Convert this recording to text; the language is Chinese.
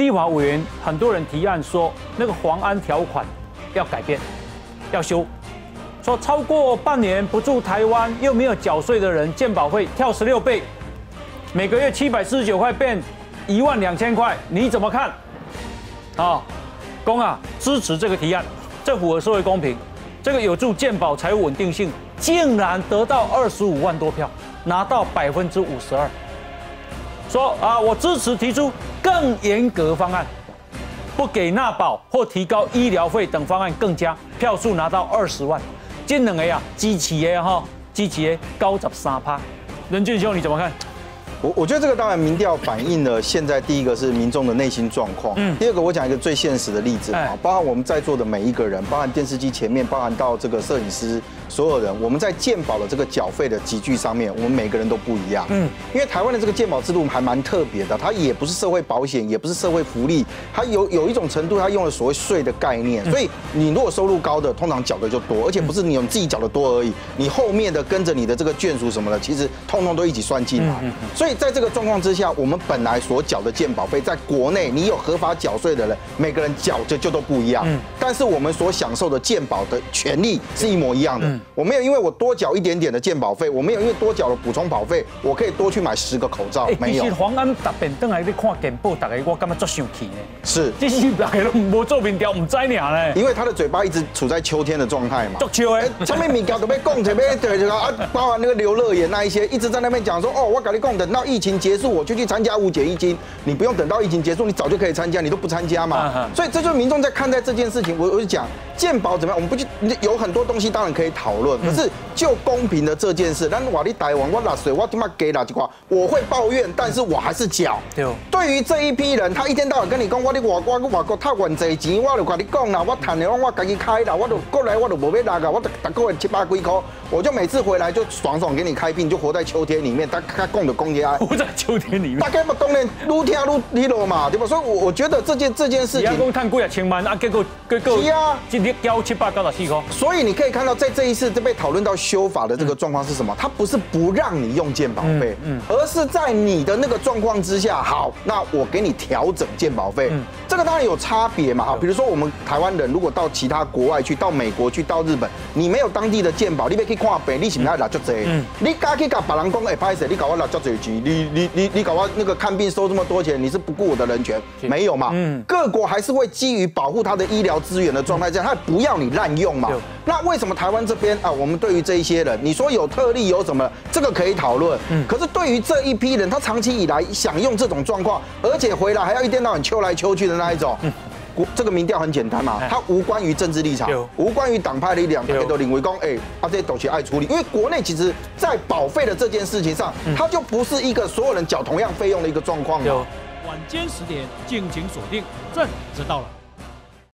立法委员很多人提案说，那个黄安条款要改变，要修，说超过半年不住台湾又没有缴税的人，健保费跳16倍，每个月749块变12000块，你怎么看？啊，公啊，支持这个提案，这符合社会公平，这个有助健保财务稳定性，竟然得到25万多票，拿到52%。 说啊，我支持提出更严格方案，不给纳保或提高医疗费等方案更加，票数拿到20万，这两个啊，支持的哈，支持的93%。任俊兄你怎么看？我觉得这个当然民调反映了现在第一个是民众的内心状况，第二个我讲一个最现实的例子啊，包含我们在座的每一个人，包含电视机前面，包含到这个摄影师。 所有人，我们在健保的这个缴费的集聚上面，我们每个人都不一样。因为台湾的这个健保制度还蛮特别的，它也不是社会保险，也不是社会福利，它有一种程度，它用了所谓税的概念。所以你如果收入高的，通常缴的就多，而且不是你自己缴的多而已，你后面的跟着你的这个眷属什么的，其实通通都一起算进来。所以在这个状况之下，我们本来所缴的健保费，在国内你有合法缴税的人，每个人缴的就都不一样。但是我们所享受的健保的权利是一模一样的。 我没有，因为我多缴一点点的健保费，我没有，因为多缴了补充保费，我可以多去买10个口罩。没有。其实黄安答辩登来，你看健保，大家我感觉足生气呢。是，这是大家都无做民调，唔知鸟呢。因为他的嘴巴一直处在秋天的状态嘛。足秋哎，上面民调都被供着，被对着啊，包含那个刘乐言那一些，一直在那边讲说，哦，我跟你讲，等到疫情结束，我就去参加5解1金。你不用等到疫情结束，你早就可以参加，你都不参加嘛。所以这就是民众在看待这件事情。我就讲健保怎么样，我们不去，有很多东西当然可以讨。 讨论，可是就公平的这件事，咱瓦力台湾，我纳税，我他妈给哪几块，我会抱怨，但是我还是缴。对于这一批人，他一天到晚跟你讲，我哩外国套偌济钱，我就跟你讲啦，我赚的我自己开啦，我就过来我就无要拿个，我大个月700几块，我就每次回来就爽爽给你开病，就活在秋天里面，他供的供天，活在秋天里面，大概嘛当然愈听愈低落嘛，对吧？所以我觉得这件事情，你讲赚几啊1000万啊，结果是啊，一日交794块。所以你可以看到在这一。 是被讨论到修法的这个状况是什么？它不是不让你用健保费，而是在你的那个状况之下，好，那我给你调整健保费，这个当然有差别嘛。好，比如说我们台湾人如果到其他国外去，到美国去，到日本，你没有当地的健保，你别去看病，你是不是要拿足多？你家去搞别人讲，哎，不好意思，你搞我拿足多钱，你搞我那个看病收这么多钱，你是不顾我的人权，没有嘛？各国还是会基于保护他的医疗资源的状态下，他不要你滥用嘛。那为什么台湾这边？ 啊，我们对于这一些人，你说有特例有什么，这个可以讨论。可是对于这一批人，他长期以来享用这种状况，而且回来还要一天到晚秋来秋去的那一种。这个民调很简单嘛，它无关于政治立场，无关于党派力量，大家都认为讲，哎，啊这些东西爱处理。因为国内其实，在保费的这件事情上，它就不是一个所有人缴同样费用的一个状况。晚间10点，敬请锁定，朕知道了。